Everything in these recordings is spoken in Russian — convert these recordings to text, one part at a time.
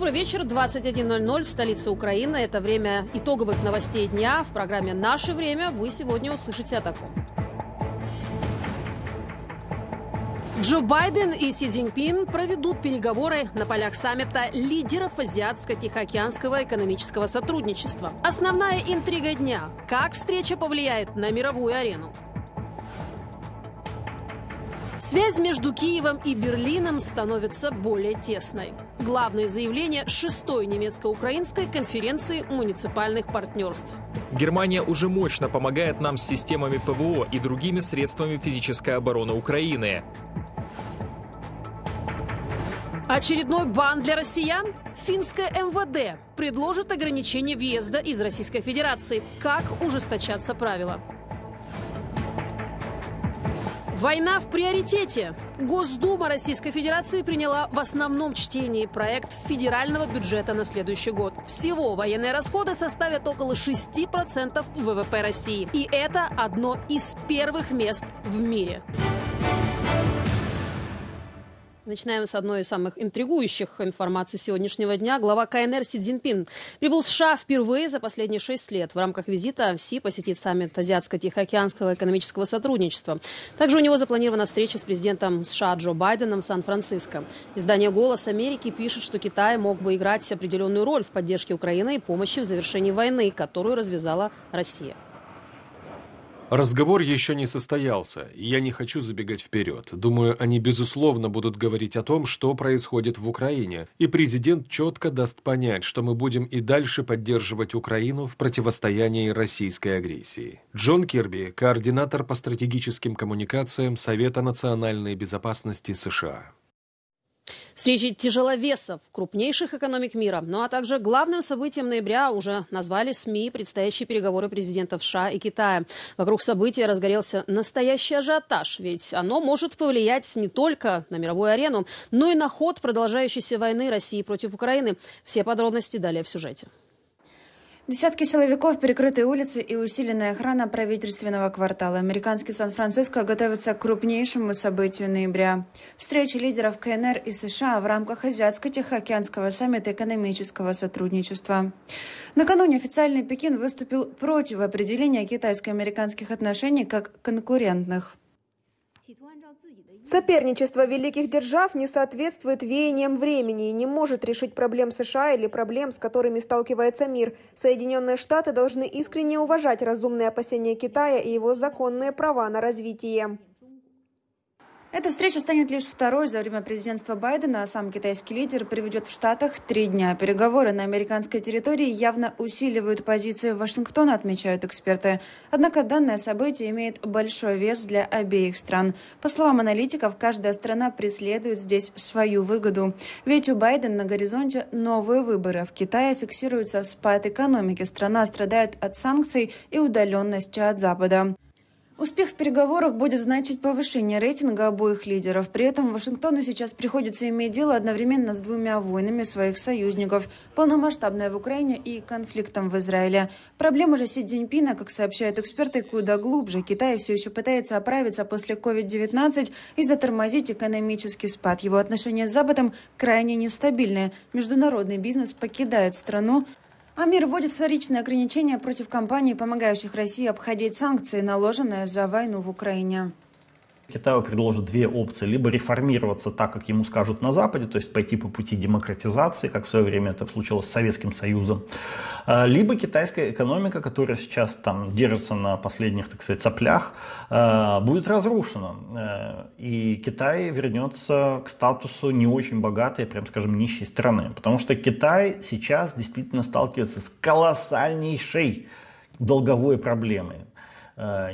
Добрый вечер. 21:00 в столице Украины. Это время итоговых новостей дня. В программе «Наше время» вы сегодня услышите о таком. Джо Байден и Си Цзиньпин проведут переговоры на полях саммита лидеров Азиатско-Тихоокеанского экономического сотрудничества. Основная интрига дня – как встреча повлияет на мировую арену. Связь между Киевом и Берлином становится более тесной. Главное заявление 6-й немецко-украинской конференции муниципальных партнерств. Германия уже мощно помогает нам с системами ПВО и другими средствами физической обороны Украины. Очередной бан для россиян? Финское МВД предложит ограничение въезда из Российской Федерации. Как ужесточатся правила? Война в приоритете. Госдума Российской Федерации приняла в основном чтении проект федерального бюджета на следующий год. Всего военные расходы составят около 6% ВВП России. И это одно из первых мест в мире. Начинаем с одной из самых интригующих информаций сегодняшнего дня. Глава КНР Си Цзиньпин прибыл в США впервые за последние 6 лет. В рамках визита Си посетит саммит Азиатско-Тихоокеанского экономического сотрудничества. Также у него запланирована встреча с президентом США Джо Байденом в Сан-Франциско. Издание «Голос Америки» пишет, что Китай мог бы играть определенную роль в поддержке Украины и помощи в завершении войны, которую развязала Россия. Разговор еще не состоялся, и я не хочу забегать вперед. Думаю, они, безусловно, будут говорить о том, что происходит в Украине. И президент четко даст понять, что мы будем и дальше поддерживать Украину в противостоянии российской агрессии. Джон Керби, координатор по стратегическим коммуникациям Совета национальной безопасности США. Встречи тяжеловесов, крупнейших экономик мира, ну а также главным событием ноября уже назвали СМИ предстоящие переговоры президентов США и Китая. Вокруг события разгорелся настоящий ажиотаж, ведь оно может повлиять не только на мировую арену, но и на ход продолжающейся войны России против Украины. Все подробности далее в сюжете. Десятки силовиков, перекрытые улицы и усиленная охрана правительственного квартала. Американский Сан-Франциско готовится к крупнейшему событию ноября. Встреча лидеров КНР и США в рамках Азиатско-Тихоокеанского саммита экономического сотрудничества. Накануне официальный Пекин выступил против определения китайско-американских отношений как конкурентных. Соперничество великих держав не соответствует веяниям времени и не может решить проблем США или проблем, с которыми сталкивается мир. Соединенные Штаты должны искренне уважать разумные опасения Китая и его законные права на развитие. Эта встреча станет лишь второй за время президентства Байдена, а сам китайский лидер проведет в Штатах 3 дня. Переговоры на американской территории явно усиливают позицию Вашингтона, отмечают эксперты. Однако данное событие имеет большой вес для обеих стран. По словам аналитиков, каждая страна преследует здесь свою выгоду. Ведь у Байдена на горизонте новые выборы. В Китае фиксируется спад экономики. Страна страдает от санкций и удаленности от Запада. Успех в переговорах будет значить повышение рейтинга обоих лидеров. При этом Вашингтону сейчас приходится иметь дело одновременно с 2 войнами своих союзников – полномасштабной в Украине и конфликтом в Израиле. Проблема же Си Цзиньпина, как сообщают эксперты, куда глубже. Китай все еще пытается оправиться после COVID-19 и затормозить экономический спад. Его отношения с Западом крайне нестабильны. Международный бизнес покидает страну. А мир вводит вторичные ограничения против компаний, помогающих России обходить санкции, наложенные за войну в Украине. Китаю предложат 2 опции. Либо реформироваться так, как ему скажут на Западе, то есть пойти по пути демократизации, как в свое время это случилось с Советским Союзом. Либо китайская экономика, которая сейчас там держится на последних, так сказать, соплях, будет разрушена. И Китай вернется к статусу не очень богатой, прям скажем, нищей страны. Потому что Китай сейчас действительно сталкивается с колоссальнейшей долговой проблемой.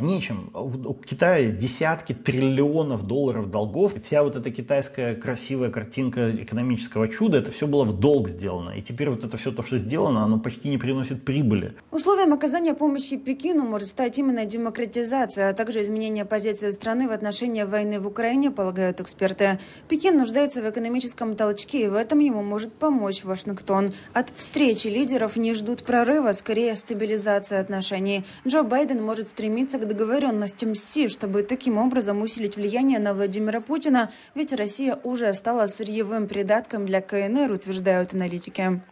Ничем. У Китая десятки триллионов долларов долгов. Вся вот эта китайская красивая картинка экономического чуда, это все было в долг сделано. И теперь вот это все то, что сделано, оно почти не приносит прибыли. Условием оказания помощи Пекину может стать именно демократизация, а также изменение позиции страны в отношении войны в Украине, полагают эксперты. Пекин нуждается в экономическом толчке, и в этом ему может помочь Вашингтон. От встречи лидеров не ждут прорыва, скорее стабилизация отношений. Джо Байден может стремиться стремится к договоренностям с Си, чтобы таким образом усилить влияние на Владимира Путина, ведь Россия уже стала сырьевым придатком для КНР, утверждают аналитики.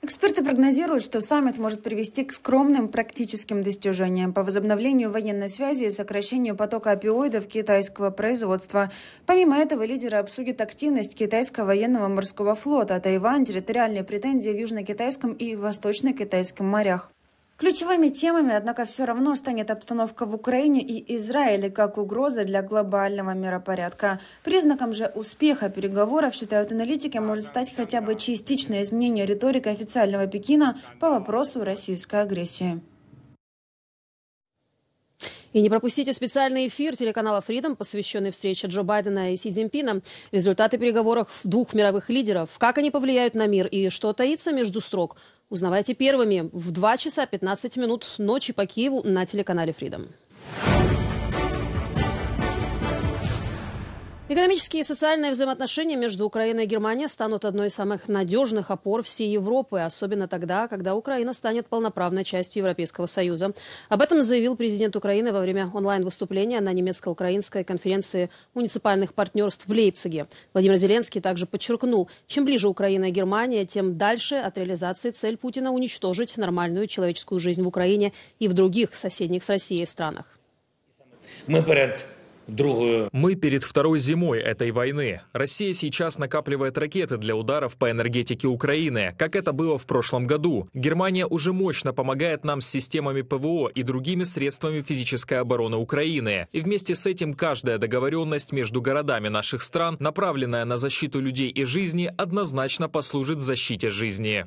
Эксперты прогнозируют, что саммит может привести к скромным практическим достижениям по возобновлению военной связи и сокращению потока опиоидов китайского производства. Помимо этого, лидеры обсудят активность китайского военного морского флота, Тайвань, территориальные претензии в Южно-Китайском и Восточно-Китайском морях. Ключевыми темами, однако, все равно станет обстановка в Украине и Израиле как угроза для глобального миропорядка. Признаком же успеха переговоров, считают аналитики, может стать хотя бы частичное изменение риторики официального Пекина по вопросу российской агрессии. И не пропустите специальный эфир телеканала «FREEДОМ», посвященный встрече Джо Байдена и Си Цзиньпина, результаты переговоров двух мировых лидеров, как они повлияют на мир и что таится между строк. Узнавайте первыми в 2 часа 15 минут ночи по Киеву на телеканале «FREEДОМ». Экономические и социальные взаимоотношения между Украиной и Германией станут одной из самых надежных опор всей Европы, особенно тогда, когда Украина станет полноправной частью Европейского Союза. Об этом заявил президент Украины во время онлайн-выступления на немецко-украинской конференции муниципальных партнерств в Лейпциге. Владимир Зеленский также подчеркнул, чем ближе Украина и Германия, тем дальше от реализации цель Путина уничтожить нормальную человеческую жизнь в Украине и в других соседних с Россией странах. Мы перед второй зимой этой войны. Россия сейчас накапливает ракеты для ударов по энергетике Украины, как это было в прошлом году. Германия уже мощно помогает нам с системами ПВО и другими средствами физической обороны Украины. И вместе с этим каждая договоренность между городами наших стран, направленная на защиту людей и жизни, однозначно послужит защите жизни.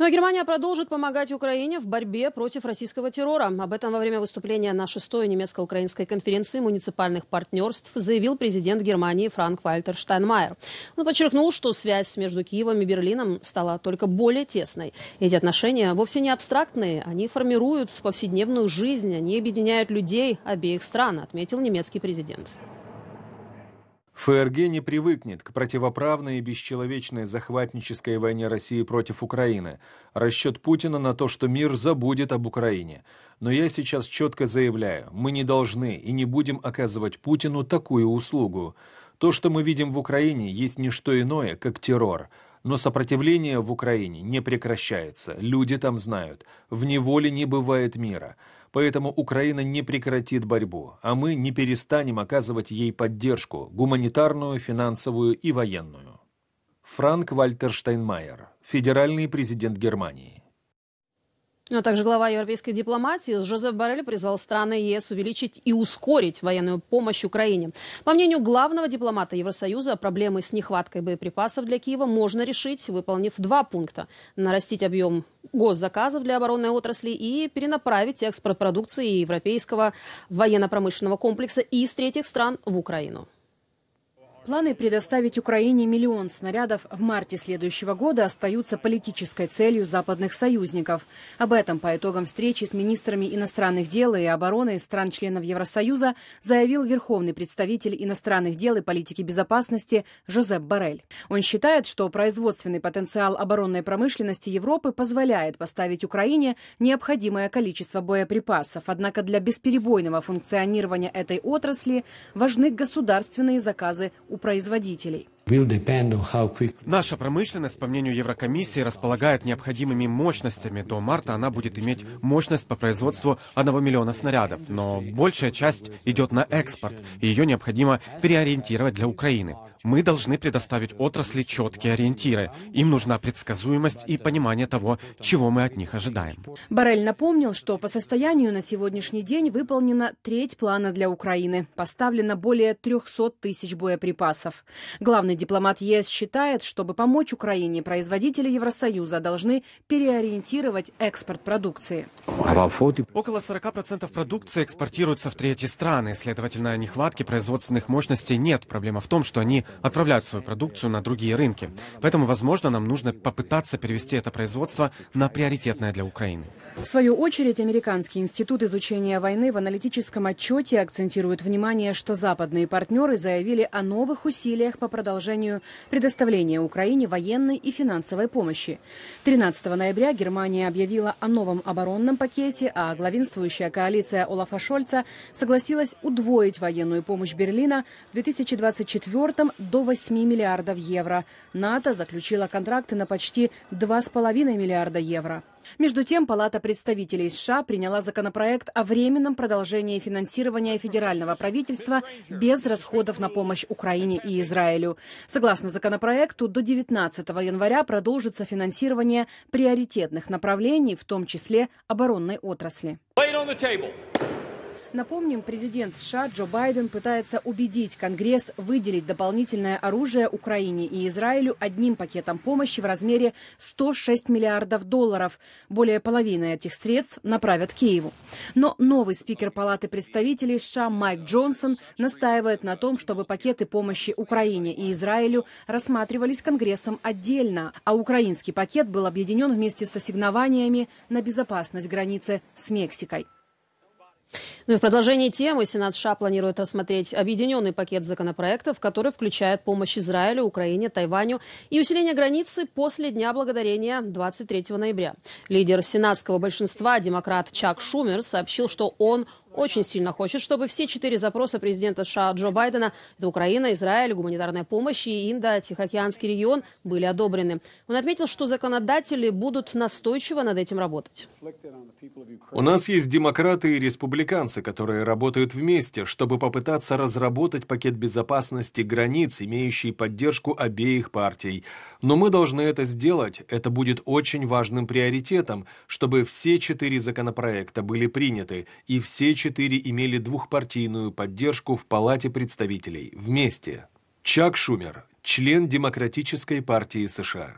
Ну а Германия продолжит помогать Украине в борьбе против российского террора. Об этом во время выступления на 6-й немецко-украинской конференции муниципальных партнерств заявил президент Германии Франк-Вальтер Штайнмайер. Он подчеркнул, что связь между Киевом и Берлином стала только более тесной. Эти отношения вовсе не абстрактные, они формируют повседневную жизнь, они объединяют людей обеих стран, отметил немецкий президент. ФРГ не привыкнет к противоправной и бесчеловечной захватнической войне России против Украины. Расчет Путина на то, что мир забудет об Украине. Но я сейчас четко заявляю, мы не должны и не будем оказывать Путину такую услугу. То, что мы видим в Украине, есть не что иное, как террор. Но сопротивление в Украине не прекращается. Люди там знают. В неволе не бывает мира. Поэтому Украина не прекратит борьбу, а мы не перестанем оказывать ей поддержку – гуманитарную, финансовую и военную. Франк-Вальтер Штайнмайер, федеральный президент Германии. Но также глава европейской дипломатии Жозеп Боррель призвал страны ЕС увеличить и ускорить военную помощь Украине. По мнению главного дипломата Евросоюза, проблемы с нехваткой боеприпасов для Киева можно решить, выполнив два пункта – нарастить объем госзаказов для оборонной отрасли и перенаправить экспорт продукции европейского военно-промышленного комплекса из третьих стран в Украину. Планы предоставить Украине 1 миллион снарядов в марте следующего года остаются политической целью западных союзников. Об этом по итогам встречи с министрами иностранных дел и обороны стран-членов Евросоюза заявил верховный представитель иностранных дел и политики безопасности Жозеп Боррель. Он считает, что производственный потенциал оборонной промышленности Европы позволяет поставить Украине необходимое количество боеприпасов. Однако для бесперебойного функционирования этой отрасли важны государственные заказы у производителей. Наша промышленность, по мнению Еврокомиссии, располагает необходимыми мощностями. До марта она будет иметь мощность по производству 1 миллиона снарядов. Но большая часть идет на экспорт, и ее необходимо переориентировать для Украины. Мы должны предоставить отрасли четкие ориентиры. Им нужна предсказуемость и понимание того, чего мы от них ожидаем. Боррель напомнил, что по состоянию на сегодняшний день выполнена треть плана для Украины. Поставлено более 300 тысяч боеприпасов. Главный дипломат ЕС считает, чтобы помочь Украине, производители Евросоюза должны переориентировать экспорт продукции. Около 40% продукции экспортируются в третьи страны. Следовательно, нехватки производственных мощностей нет. Проблема в том, что они отправляют свою продукцию на другие рынки. Поэтому, возможно, нам нужно попытаться перевести это производство на приоритетное для Украины. В свою очередь, Американский институт изучения войны в аналитическом отчете акцентирует внимание, что западные партнеры заявили о новых усилиях по продолжению предоставления Украине военной и финансовой помощи. 13 ноября Германия объявила о новом оборонном пакете, а главенствующая коалиция Олафа Шольца согласилась удвоить военную помощь Берлина в 2024 до 8 миллиардов евро. НАТО заключила контракты на почти 2,5 миллиарда евро. Между тем, Палата представителей США приняла законопроект о временном продолжении финансирования федерального правительства без расходов на помощь Украине и Израилю. Согласно законопроекту, до 19 января продолжится финансирование приоритетных направлений, в том числе оборонной отрасли. Напомним, президент США Джо Байден пытается убедить Конгресс выделить дополнительное оружие Украине и Израилю одним пакетом помощи в размере 106 миллиардов долларов. Более половины этих средств направят Киеву. Но новый спикер Палаты представителей США Майк Джонсон настаивает на том, чтобы пакеты помощи Украине и Израилю рассматривались Конгрессом отдельно, а украинский пакет был объединен вместе с ассигнованиями на безопасность границы с Мексикой. Ну и в продолжении темы Сенат США планирует рассмотреть объединенный пакет законопроектов, который включает помощь Израилю, Украине, Тайваню и усиление границы после Дня Благодарения 23 ноября. Лидер сенатского большинства, демократ Чак Шумер, сообщил, что он очень сильно хочет, чтобы все 4 запроса президента США Джо Байдена – это Украина, Израиль, гуманитарная помощь и Индо-Тихоокеанский регион – были одобрены. Он отметил, что законодатели будут настойчиво над этим работать. У нас есть демократы и республиканцы, которые работают вместе, чтобы попытаться разработать пакет безопасности границ, имеющий поддержку обеих партий. Но мы должны это сделать. Это будет очень важным приоритетом, чтобы все 4 законопроекта были приняты и все 4 имели двухпартийную поддержку в Палате представителей. Вместе. Чак Шумер, член Демократической партии США.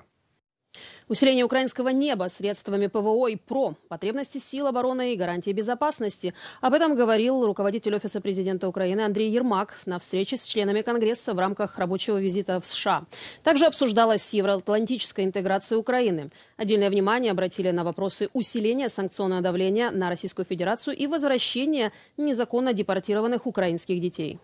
Усиление украинского неба средствами ПВО и ПРО, потребности сил обороны и гарантии безопасности. Об этом говорил руководитель Офиса президента Украины Андрей Ермак на встрече с членами Конгресса в рамках рабочего визита в США. Также обсуждалась евроатлантическая интеграция Украины. Отдельное внимание обратили на вопросы усиления санкционного давления на Российскую Федерацию и возвращения незаконно депортированных украинских детей.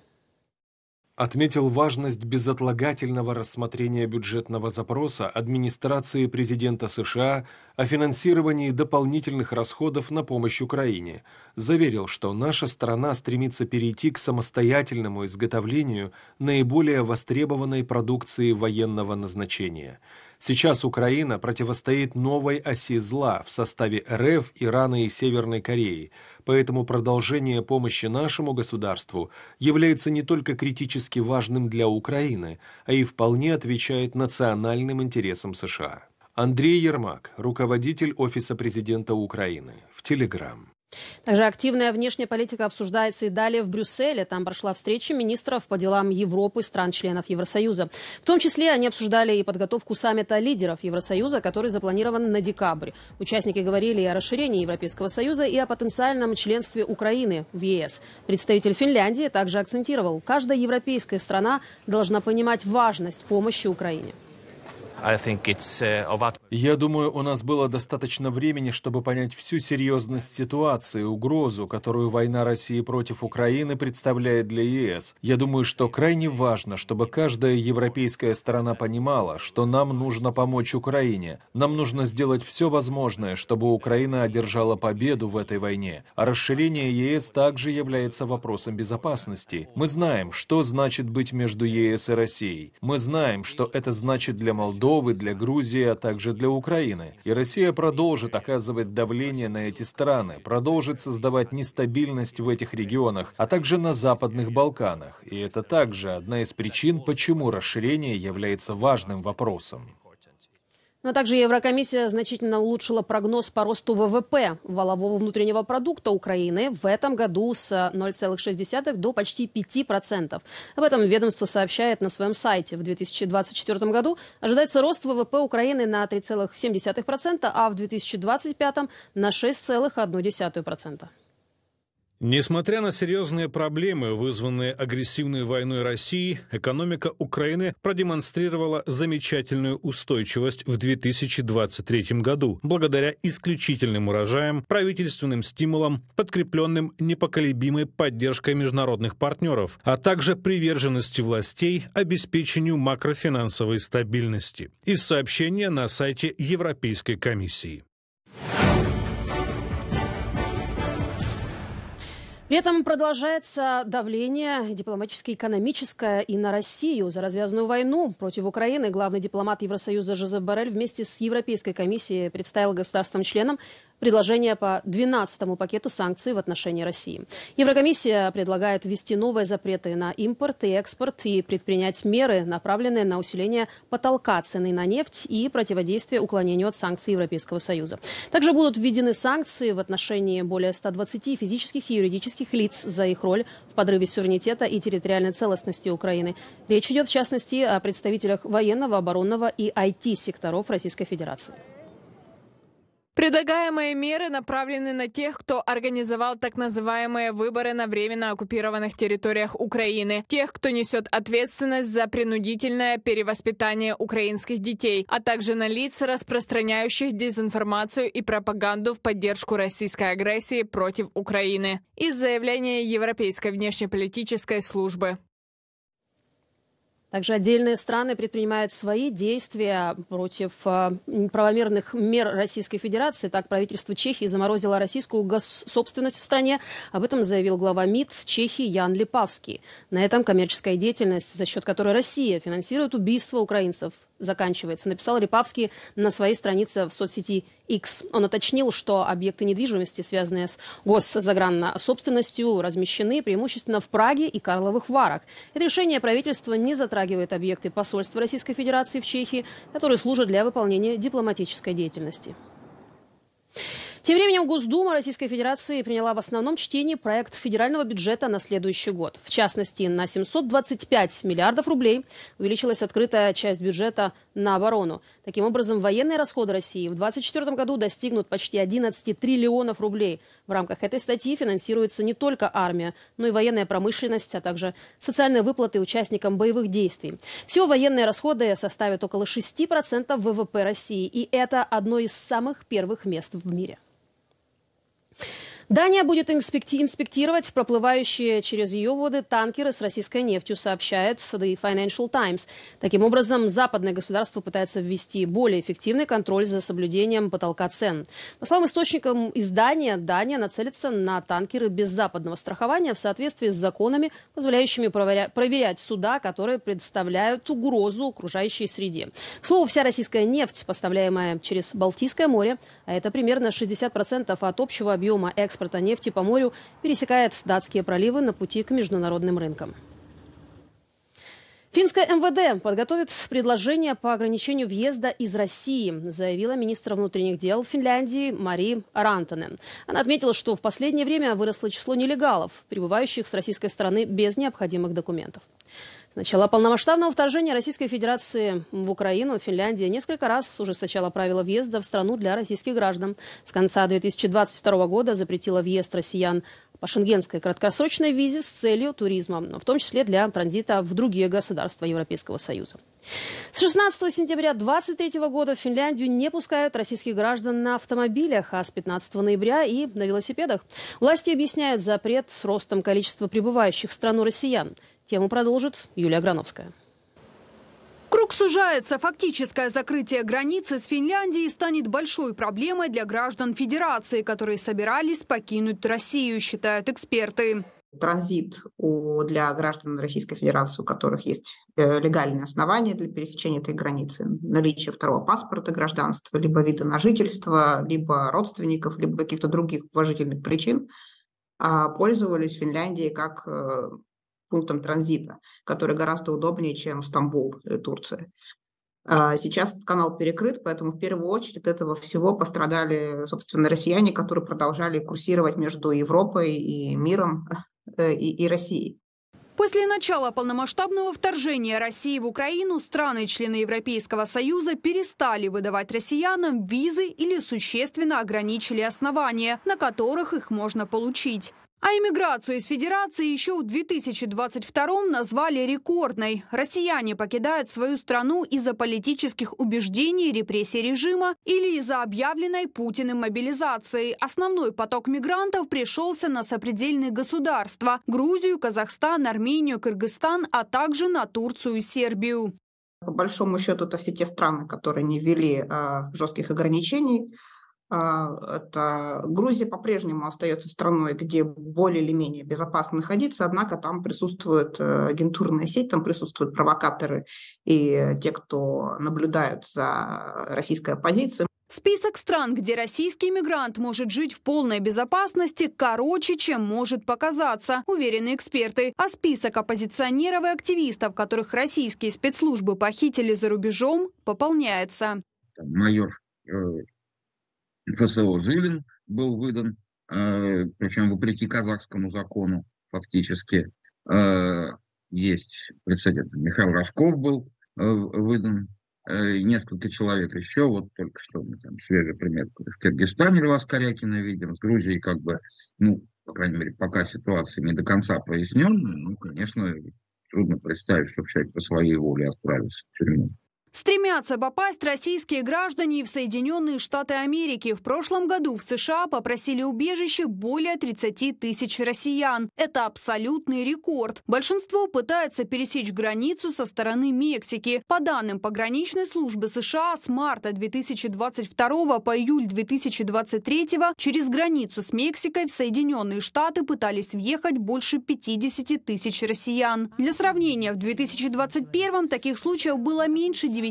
Отметил важность безотлагательного рассмотрения бюджетного запроса администрации президента США о финансировании дополнительных расходов на помощь Украине. Заверил, что наша страна стремится перейти к самостоятельному изготовлению наиболее востребованной продукции военного назначения. Сейчас Украина противостоит новой оси зла в составе РФ, Ирана и Северной Кореи, поэтому продолжение помощи нашему государству является не только критически важным для Украины, а и вполне отвечает национальным интересам США. Андрей Ермак, руководитель Офиса президента Украины, в Телеграм. Также активная внешняя политика обсуждается и далее в Брюсселе. Там прошла встреча министров по делам Европы, стран-членов Евросоюза. В том числе они обсуждали и подготовку саммита лидеров Евросоюза, который запланирован на декабрь. Участники говорили и о расширении Европейского Союза, и о потенциальном членстве Украины в ЕС. Представитель Финляндии также акцентировал, каждая европейская страна должна понимать важность помощи Украине. Я думаю, у нас было достаточно времени, чтобы понять всю серьезность ситуации, угрозу, которую война России против Украины представляет для ЕС. Я думаю, что крайне важно, чтобы каждая европейская страна понимала, что нам нужно помочь Украине. Нам нужно сделать все возможное, чтобы Украина одержала победу в этой войне. А расширение ЕС также является вопросом безопасности. Мы знаем, что значит быть между ЕС и Россией. Мы знаем, что это значит для Молдовы, для Грузии, а также для Украины. И Россия продолжит оказывать давление на эти страны, продолжит создавать нестабильность в этих регионах, а также на Западных Балканах. И это также одна из причин, почему расширение является важным вопросом. Но также Еврокомиссия значительно улучшила прогноз по росту ВВП, валового внутреннего продукта Украины, в этом году с 0,6 до почти 5%. Об этом ведомство сообщает на своем сайте. В 2024 году ожидается рост ВВП Украины на 3,7%, а в 2025 на 6,1%. Несмотря на серьезные проблемы, вызванные агрессивной войной России, экономика Украины продемонстрировала замечательную устойчивость в 2023 году, благодаря исключительным урожаям, правительственным стимулам, подкрепленным непоколебимой поддержкой международных партнеров, а также приверженности властей обеспечению макрофинансовой стабильности. Из сообщения на сайте Европейской комиссии. При этом продолжается давление дипломатическое, экономическое и на Россию за развязанную войну против Украины. Главный дипломат Евросоюза Жозеп Боррель вместе с Европейской комиссией представил государствам-членам предложение по 12-му пакету санкций в отношении России. Еврокомиссия предлагает ввести новые запреты на импорт и экспорт и предпринять меры, направленные на усиление потолка цены на нефть и противодействие уклонению от санкций Европейского Союза. Также будут введены санкции в отношении более 120 физических и юридических лиц за их роль в подрыве суверенитета и территориальной целостности Украины. Речь идет, в частности, о представителях военного, оборонного и IT-секторов Российской Федерации. Предлагаемые меры направлены на тех, кто организовал так называемые выборы на временно оккупированных территориях Украины, тех, кто несет ответственность за принудительное перевоспитание украинских детей, а также на лиц, распространяющих дезинформацию и пропаганду в поддержку российской агрессии против Украины. Из заявления Европейской внешнеполитической службы. Также отдельные страны предпринимают свои действия против правомерных мер Российской Федерации. Так, правительство Чехии заморозило российскую госсобственность в стране. Об этом заявил глава МИД Чехии Ян Липавский. На этом коммерческая деятельность, за счет которой Россия финансирует убийство украинцев, заканчивается, написал Липавский на своей странице в соцсети X. Он уточнил, что объекты недвижимости, связанные с госсогрансобственностью, размещены преимущественно в Праге и Карловых Варах. Это решение правительства не затрагивает объекты посольства Российской Федерации в Чехии, которые служат для выполнения дипломатической деятельности. Тем временем Госдума Российской Федерации приняла в основном чтении проект федерального бюджета на следующий год. В частности, на 725 миллиардов рублей увеличилась открытая часть бюджета на оборону. Таким образом, военные расходы России в 2024 году достигнут почти 11 триллионов рублей. В рамках этой статьи финансируется не только армия, но и военная промышленность, а также социальные выплаты участникам боевых действий. Всего военные расходы составят около 6% ВВП России, и это одно из самых первых мест в мире. Дания будет инспектировать проплывающие через ее воды танкеры с российской нефтью, сообщает The Financial Times. Таким образом, западное государство пытается ввести более эффективный контроль за соблюдением потолка цен. По словам источников из Дании, Дания нацелится на танкеры без западного страхования в соответствии с законами, позволяющими проверять суда, которые представляют угрозу окружающей среде. К слову, вся российская нефть, поставляемая через Балтийское море, а это примерно 60% от общего объема экспорта нефти по морю, пересекает датские проливы на пути к международным рынкам. Финское МВД подготовит предложение по ограничению въезда из России, заявила министр внутренних дел Финляндии Мари Арантонен. Она отметила, что в последнее время выросло число нелегалов, прибывающих с российской стороны без необходимых документов. С начала полномасштабного вторжения Российской Федерации в Украину Финляндия несколько раз ужесточала правила въезда в страну для российских граждан. С конца 2022 года запретила въезд россиян по шенгенской краткосрочной визе с целью туризма, в том числе для транзита в другие государства Европейского Союза. С 16 сентября 2023 года в Финляндию не пускают российских граждан на автомобилях, а с 15 ноября и на велосипедах. Власти объясняют запрет с ростом количества прибывающих в страну россиян. Тему продолжит Юлия Грановская. Круг сужается. Фактическое закрытие границы с Финляндией станет большой проблемой для граждан Федерации, которые собирались покинуть Россию, считают эксперты. Транзит для граждан Российской Федерации, у которых есть легальные основания для пересечения этой границы, наличие второго паспорта, гражданства, либо вида на жительство, либо родственников, либо каких-то других уважительных причин, пользовались Финляндией как пунктом транзита, который гораздо удобнее, чем Стамбул или Турция. Сейчас канал перекрыт, поэтому в первую очередь от этого всего пострадали, собственно, россияне, которые продолжали курсировать между Европой и миром и Россией. После начала полномасштабного вторжения России в Украину страны-члены Европейского Союза перестали выдавать россиянам визы или существенно ограничили основания, на которых их можно получить. А эмиграцию из Федерации еще в 2022-м назвали рекордной. Россияне покидают свою страну из-за политических убеждений, репрессий режима или из-за объявленной Путиным мобилизации. Основной поток мигрантов пришелся на сопредельные государства – Грузию, Казахстан, Армению, Кыргызстан, а также на Турцию и Сербию. По большому счету, это все те страны, которые не ввели жестких ограничений. Это Грузия по-прежнему остается страной, где более или менее безопасно находиться, однако там присутствует агентурная сеть, там присутствуют провокаторы и те, кто наблюдают за российской оппозицией. Список стран, где российский мигрант может жить в полной безопасности, короче, чем может показаться, уверены эксперты. А список оппозиционеров и активистов, которых российские спецслужбы похитили за рубежом, пополняется. Майор ФСО Жилин был выдан, причем вопреки казахскому закону фактически. Есть прецедент. Михаил Рожков был выдан. Несколько человек еще, вот только что мы там свежий пример в Киргизстане Льва Скорякина видим, с Грузией как бы, ну, по крайней мере, пока ситуация не до конца проясненная, ну, конечно, трудно представить, чтобы человек по своей воле отправился в тюрьму. Стремятся попасть российские граждане в Соединенные Штаты Америки. В прошлом году в США попросили убежище более 30 тысяч россиян. Это абсолютный рекорд. Большинство пытается пересечь границу со стороны Мексики. По данным пограничной службы США, с марта 2022 по июль 2023 через границу с Мексикой в Соединенные Штаты пытались въехать больше 50 тысяч россиян. Для сравнения, в 2021 таких случаев было меньше 9,5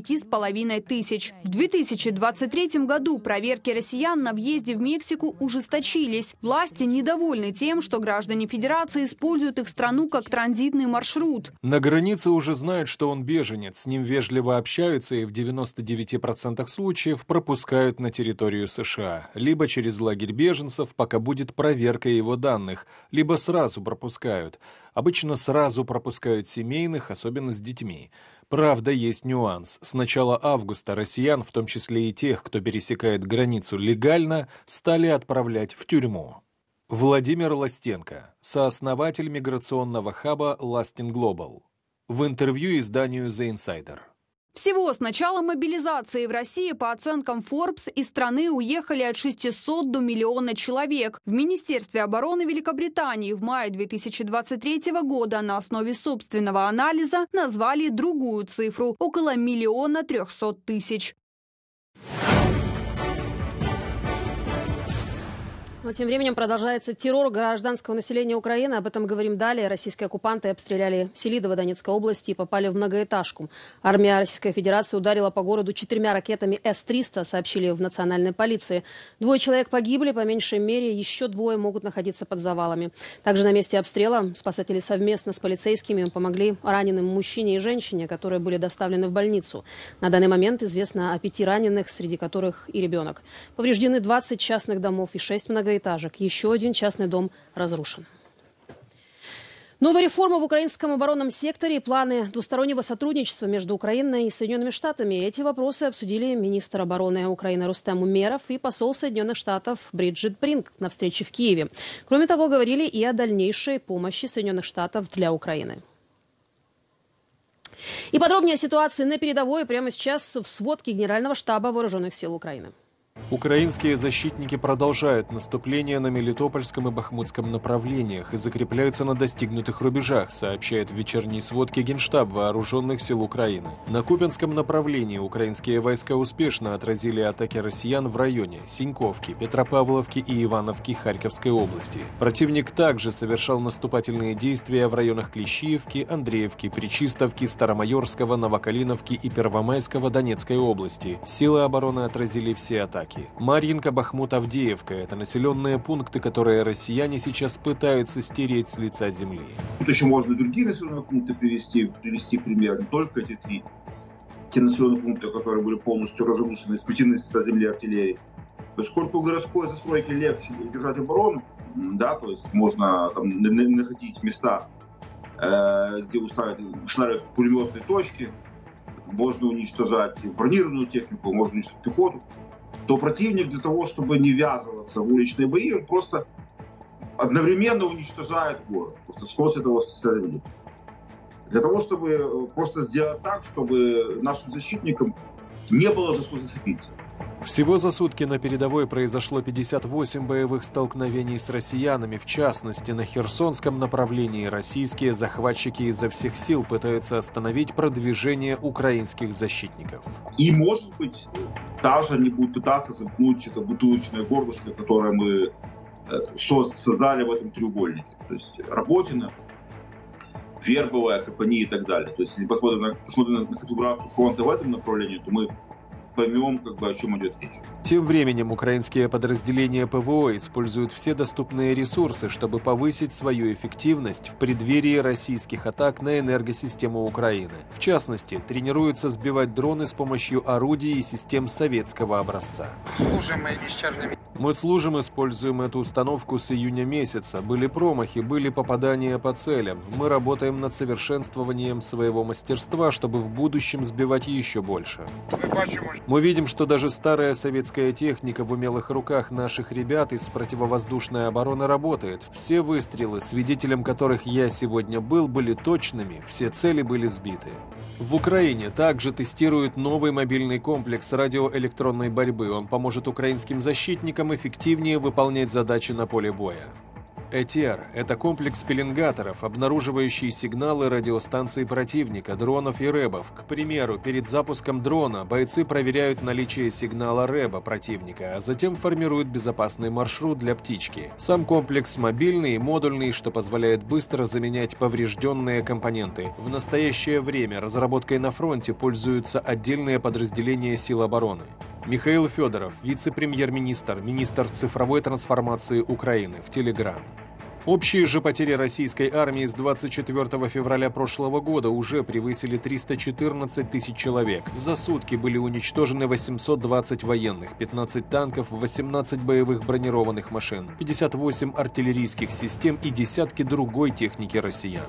тысяч. В 2023 году проверки россиян на въезде в Мексику ужесточились. Власти недовольны тем, что граждане Федерации используют их страну как транзитный маршрут. На границе уже знают, что он беженец, с ним вежливо общаются и в 99% случаев пропускают на территорию США. Либо через лагерь беженцев, пока будет проверка его данных, либо сразу пропускают. Обычно сразу пропускают семейных, особенно с детьми. Правда, есть нюанс. С начала августа россиян, в том числе и тех, кто пересекает границу легально, стали отправлять в тюрьму. Владимир Ластенко, сооснователь миграционного хаба «Ластин Глобал», в интервью изданию «The Insider». Всего с начала мобилизации в России, по оценкам Forbes, из страны уехали от 600 до миллиона человек. В Министерстве обороны Великобритании в мае 2023 года на основе собственного анализа назвали другую цифру – около 1 300 000. Но тем временем продолжается террор гражданского населения Украины. Об этом говорим далее. Российские оккупанты обстреляли Селидово Донецкой области и попали в многоэтажку. Армия Российской Федерации ударила по городу 4 ракетами С-300, сообщили в национальной полиции. 2 человек погибли, по меньшей мере еще 2 могут находиться под завалами. Также на месте обстрела спасатели совместно с полицейскими помогли раненым мужчине и женщине, которые были доставлены в больницу. На данный момент известно о 5 раненых, среди которых и ребенок. Повреждены 20 частных домов и 6 многоэтажек. Еще 1 частный дом разрушен. Новая реформа в украинском оборонном секторе и планы двустороннего сотрудничества между Украиной и Соединенными Штатами. Эти вопросы обсудили министр обороны Украины Рустам Умеров и посол Соединенных Штатов Бриджит Бринк на встрече в Киеве. Кроме того, говорили и о дальнейшей помощи Соединенных Штатов для Украины. И подробнее о ситуации на передовой прямо сейчас в сводке Генерального штаба Вооруженных сил Украины. Украинские защитники продолжают наступление на Мелитопольском и Бахмутском направлениях и закрепляются на достигнутых рубежах, сообщает в вечерней сводке Генштаб Вооруженных сил Украины. На Купянском направлении украинские войска успешно отразили атаки россиян в районе Синьковки, Петропавловки и Ивановки Харьковской области. Противник также совершал наступательные действия в районах Клещиевки, Андреевки, Пречистовки, Старомайорского, Новокалиновки и Первомайского Донецкой области. Силы обороны отразили все атаки. Марьинка, Бахмут, Авдеевка – это населенные пункты, которые россияне сейчас пытаются стереть с лица земли. Тут еще можно другие населенные пункты привести пример, не только эти 3. Те населенные пункты, которые были полностью разрушены, сметены с лица земли артиллерии. Поскольку городской застройки легче держать оборону, да, то есть можно там находить места, где устанавливать пулеметные точки, можно уничтожать бронированную технику, можно уничтожать пехоту, то противник для того, чтобы не ввязываться в уличные бои, он просто одновременно уничтожает город, просто сносит его со земли. Для того, чтобы просто сделать так, чтобы нашим защитникам не было за что зацепиться. Всего за сутки на передовой произошло 58 боевых столкновений с россиянами. В частности, на Херсонском направлении российские захватчики изо всех сил пытаются остановить продвижение украинских защитников. И, может быть, даже они будут пытаться замкнуть это бутылочное горлышко, которое мы создали в этом треугольнике. То есть Работина, Вербовая, Капани и так далее. То есть, если посмотрим на конфигурацию фронта в этом направлении, то мы поймем, о чем идет речь. Тем временем украинские подразделения ПВО используют все доступные ресурсы, чтобы повысить свою эффективность в преддверии российских атак на энергосистему Украины. В частности, тренируются сбивать дроны с помощью орудий и систем советского образца. Мы служим, используем эту установку с июня месяца. Были промахи, были попадания по целям. Мы работаем над совершенствованием своего мастерства, чтобы в будущем сбивать еще больше. Мы видим, что даже старая советская техника в умелых руках наших ребят из противовоздушной обороны работает. Все выстрелы, свидетелем которых я сегодня был, были точными, все цели были сбиты. В Украине также тестируют новый мобильный комплекс радиоэлектронной борьбы. Он поможет украинским защитникам эффективнее выполнять задачи на поле боя. ЭТР – это комплекс пеленгаторов, обнаруживающий сигналы радиостанций противника, дронов и рэбов. К примеру, перед запуском дрона бойцы проверяют наличие сигнала рэба противника, а затем формируют безопасный маршрут для птички. Сам комплекс мобильный и модульный, что позволяет быстро заменять поврежденные компоненты. В настоящее время разработкой на фронте пользуются отдельные подразделения сил обороны. Михаил Федоров, вице-премьер-министр, министр цифровой трансформации Украины, в Телеграм. Общие же потери российской армии с 24 февраля прошлого года уже превысили 314 тысяч человек. За сутки были уничтожены 820 военных, 15 танков, 18 боевых бронированных машин, 58 артиллерийских систем и десятки другой техники россиян.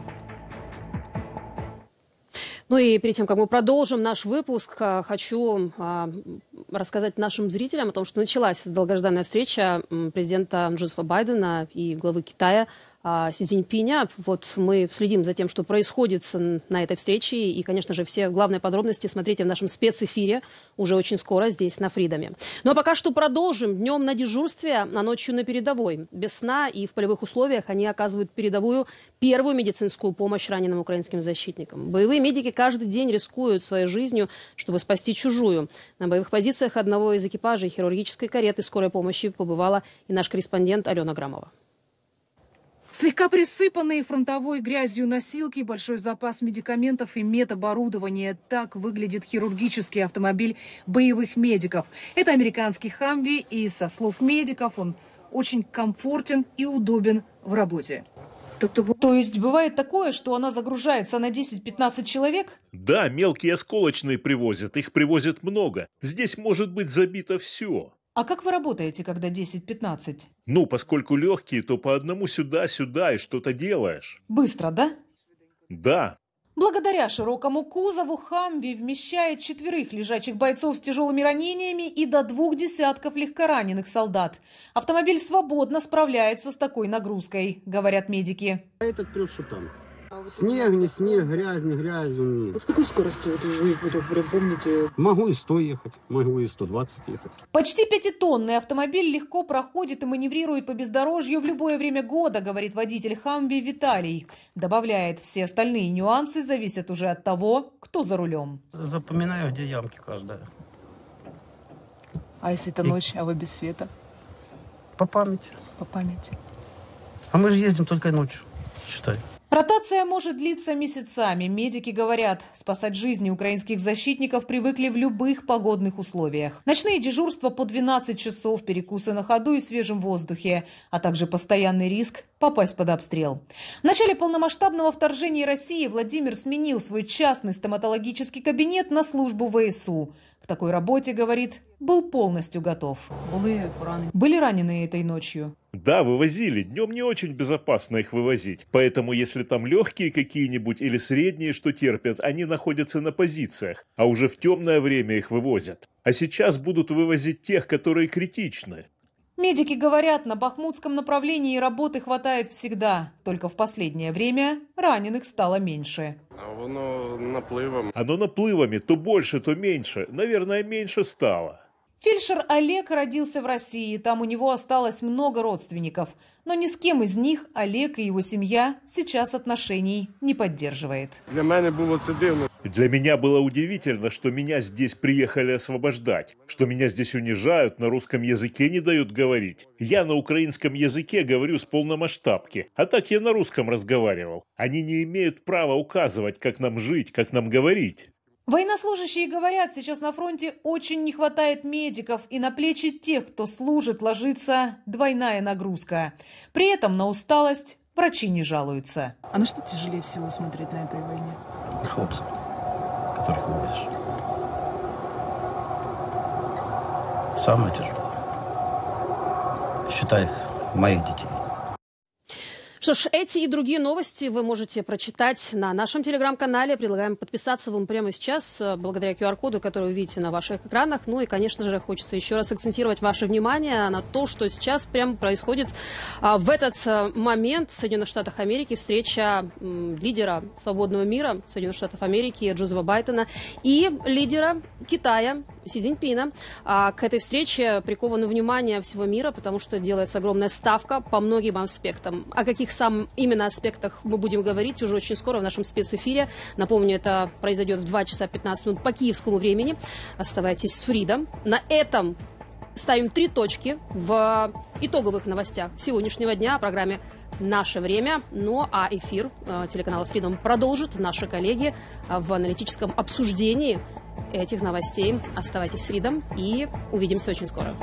Ну и перед тем, как мы продолжим наш выпуск, хочу рассказать нашим зрителям о том, что началась долгожданная встреча президента Джозефа Байдена и главы Китая Си Цзиньпиня. Вот мы следим за тем, что происходит на этой встрече. И, конечно же, все главные подробности смотрите в нашем спецэфире уже очень скоро здесь на Фридоме. Ну а пока что продолжим. Днем на дежурстве, а ночью на передовой. Без сна и в полевых условиях они оказывают передовую первую медицинскую помощь раненым украинским защитникам. Боевые медики каждый день рискуют своей жизнью, чтобы спасти чужую. На боевых позициях одного из экипажей хирургической кареты скорой помощи побывала и наш корреспондент Алена Грамова. Слегка присыпанные фронтовой грязью носилки, большой запас медикаментов и медоборудования. Так выглядит хирургический автомобиль боевых медиков. Это американский «Хамви», и, со слов медиков, он очень комфортен и удобен в работе. То есть бывает такое, что она загружается на 10-15 человек? Да, мелкие осколочные привозят. Их привозят много. Здесь может быть забито все. А как вы работаете, когда 10-15? Ну, поскольку легкие, то по одному сюда-сюда и что-то делаешь. Быстро, да? Да. Благодаря широкому кузову «Хамви» вмещает 4 лежачих бойцов с тяжелыми ранениями и до 2 десятков легкораненых солдат. Автомобиль свободно справляется с такой нагрузкой, говорят медики. А этот прет, что танк. Снег, не снег, грязь, не грязь. Вот с какой скоростью это уже, прям помните? Могу и 100 ехать, могу и 120 ехать. Почти 5-тонный автомобиль легко проходит и маневрирует по бездорожью в любое время года, говорит водитель «Хамви» Виталий. Добавляет, все остальные нюансы зависят уже от того, кто за рулем. Запоминаю, где ямки каждая. А если это ночь, а вы без света? По памяти. По памяти. А мы же ездим только ночью, считай. Ротация может длиться месяцами. Медики говорят, спасать жизни украинских защитников привыкли в любых погодных условиях. Ночные дежурства по 12 часов, перекусы на ходу и свежем воздухе, а также постоянный риск попасть под обстрел. В начале полномасштабного вторжения России Владимир сменил свой частный стоматологический кабинет на службу ВСУ. К такой работе, говорит, был полностью готов. Были ранены этой ночью? Да, вывозили. Днем не очень безопасно их вывозить. Поэтому, если там легкие какие-нибудь или средние, что терпят, они находятся на позициях, а уже в темное время их вывозят. А сейчас будут вывозить тех, которые критичны. Медики говорят, на бахмутском направлении работы хватает всегда. Только в последнее время раненых стало меньше. Оно наплывами, то больше, то меньше. Наверное, меньше стало. Фельдшер Олег родился в России. Там у него осталось много родственников. Но ни с кем из них Олег и его семья сейчас отношений не поддерживает. Для меня было удивительно, что меня здесь приехали освобождать, что меня здесь унижают, на русском языке не дают говорить. Я на украинском языке говорю с полномасштабки, а так я на русском разговаривал. Они не имеют права указывать, как нам жить, как нам говорить. Военнослужащие говорят, сейчас на фронте очень не хватает медиков, и на плечи тех, кто служит, ложится двойная нагрузка. При этом на усталость врачи не жалуются. А на что тяжелее всего смотреть на этой войне? Хлопцев, которых увидишь. Самое тяжелое. Считай, моих детей. Что ж, эти и другие новости вы можете прочитать на нашем телеграм-канале. Предлагаем подписаться вам прямо сейчас, благодаря QR-коду, который вы видите на ваших экранах. Ну и, конечно же, хочется еще раз акцентировать ваше внимание на то, что сейчас прямо происходит в этот момент в Соединенных Штатах Америки. Встреча лидера свободного мира Соединенных Штатов Америки Джозепа Байдена и лидера Китая Си Цзиньпина. К этой встрече приковано внимание всего мира, потому что делается огромная ставка по многим аспектам. О каких именно аспектах мы будем говорить уже очень скоро в нашем спецэфире. Напомню, это произойдет в 2 часа 15 минут по киевскому времени. Оставайтесь с Freedom. На этом ставим 3 точки в итоговых новостях сегодняшнего дня о программе «Наше время». Ну а эфир телеканала Freedom продолжит наши коллеги в аналитическом обсуждении этих новостей. Оставайтесь с Freedom и увидимся очень скоро.